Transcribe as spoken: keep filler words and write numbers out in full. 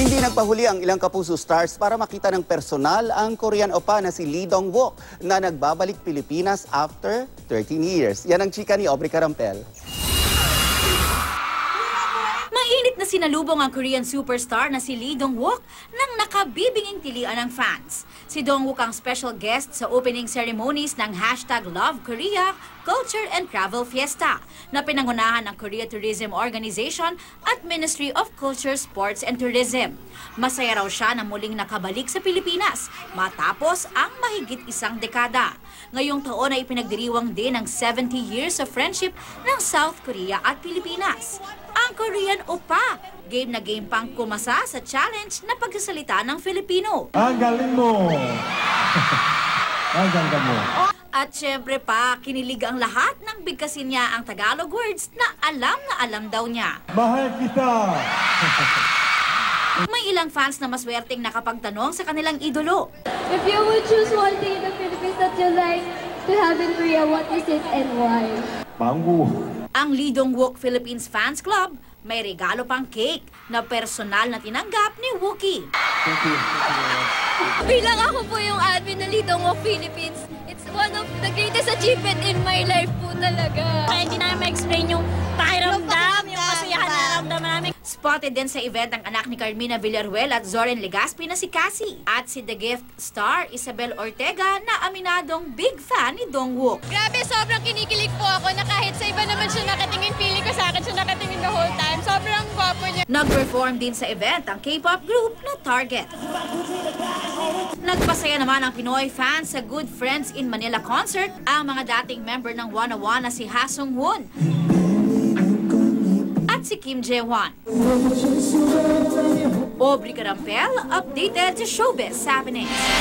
Hindi nagpahuli ang ilang Kapuso Stars para makita ng personal ang Korean opa na si Lee Dong-wook na nagbabalik Pilipinas after thirteen years. Yan ang chika ni Aubrey Carampel. Mainit na sinalubong ang Korean superstar na si Lee Dong-wook nang nakabibinging tilian ng fans. Si Dong-wook ang special guest sa opening ceremonies ng hashtag Love Korea Culture and Travel Fiesta na pinangunahan ng Korea Tourism Organization at Ministry of Culture, Sports and Tourism. Masaya raw siya na muling nakabalik sa Pilipinas matapos ang mahigit isang dekada. Ngayong taon ay pinagdiriwang din ang seventy years of friendship ng South Korea at Pilipinas. Ang Korean Opa, game na game pang kumasa sa challenge na pagsasalita ng Filipino. Ang galing mo! Ang galing mo! At syempre pa, kinilig ang lahat nang bigkasin niya ang Tagalog words na alam na alam daw niya. Mahal kita! May ilang fans na maswerteng nakapagtanong sa kanilang idolo. If you would choose one thing in the Philippines that you like to have in Korea, what is it and why? Mango! Ang Lee Dong-wook Philippines Fans Club may regalo pang cake na personal na tinanggap ni Wookie. Thank you. Bilang ako po yung admin ng Lee Dong-wook Philippines, it's one of the greatest achievement in my life po talaga. Kaya hindi namin ma-explain yung pakiramdam, yung kasuyahan na ramdaman namin. Spotted din sa event ang anak ni Carmina Villaruel at Zorin Legazpi na si Cassie. At si The Gift star Isabel Ortega na aminadong big fan ni Dong-wook. Grabe, sobrang kinikilig po ako na kahit sa iba naman siya nakatingin, feeling ko sa akin siya nakatingin the whole time. Sobrang gwapo niya. Nag-perform din sa event ang K-pop group na Target. Nagpasaya naman ang Pinoy fans sa Good Friends in Manila concert ang mga dating member ng one oh one na si Ha Sung-Hoon. Si Kim Jaehwan. Aubrey Carampel, updated to showbiz happenings.